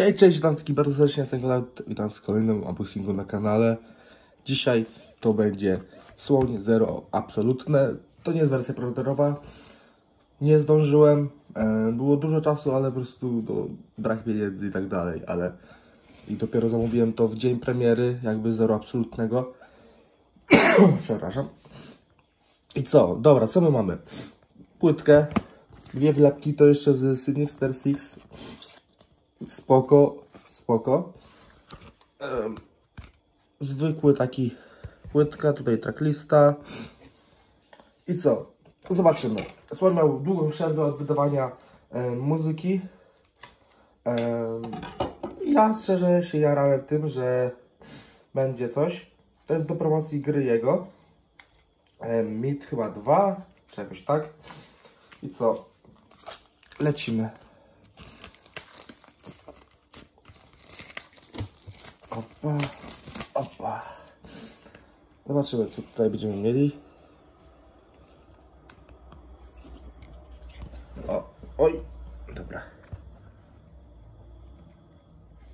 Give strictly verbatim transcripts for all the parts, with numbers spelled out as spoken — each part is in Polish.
Hej, cześć, witam wszystkich bardzo serdecznie, jestem Konrad, witam z kolejnym unboxingu na kanale. Dzisiaj to będzie Słoń Zero Absolutne. To nie jest wersja preorderowa. Nie zdążyłem, było dużo czasu, ale po prostu no, brak pieniędzy i tak dalej, ale i dopiero zamówiłem to w dzień premiery, jakby Zero Absolutnego. Przepraszam. I co? Dobra, co my mamy? Płytkę, dwie wlepki, to jeszcze z Sydney Wster Six. Spoko, spoko. Um, zwykły taki płytka, tutaj tracklista. I co? Zobaczymy. Słoń miał długą przerwę od wydawania um, muzyki. Um, ja szczerze się jarałem tym, że będzie coś. To jest do promocji gry jego. Um, Mit chyba dwa, czy jakoś tak. I co? Lecimy. Opa, opa. Zobaczymy, co tutaj będziemy mieli. O, oj, dobra.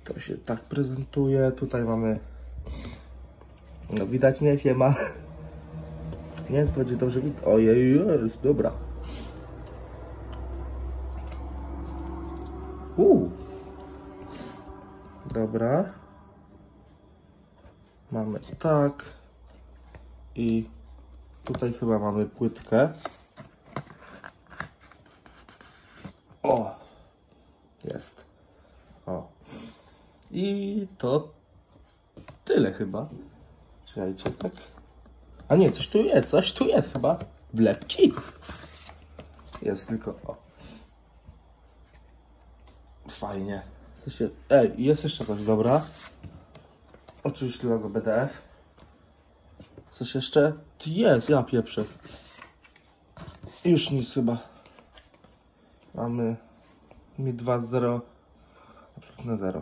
To się tak prezentuje. Tutaj mamy... No widać mnie, siema. Nie wiem, czy to będzie dobrze widać. Ojej, jest, dobra. Uuu. Dobra. Mamy tak i tutaj chyba mamy płytkę. O, jest. O. I to tyle chyba. Czekajcie, tak. A nie, coś tu jest, coś tu jest chyba. Wlepki. Jest tylko o. Fajnie. Ej, jest jeszcze coś, dobra. Oczywiście logo B D F. Coś jeszcze? Jest, ja pieprzę. Już nic chyba. Mamy Mi dwa zero. Na zero.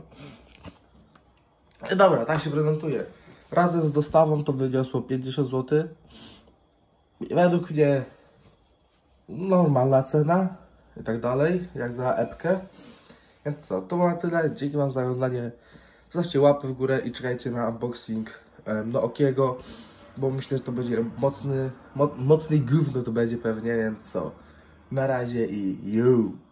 Dobra, tak się prezentuje. Razem z dostawą to wyniosło pięćdziesiąt złotych. Według mnie normalna cena i tak dalej, jak za epkę. Więc co, to było tyle. Dzięki wam za oglądanie. Zostawcie łapy w górę i czekajcie na unboxing um, no okiego, bo myślę, że to będzie mocny, mo mocny gówno to będzie pewnie, więc co, na razie i you.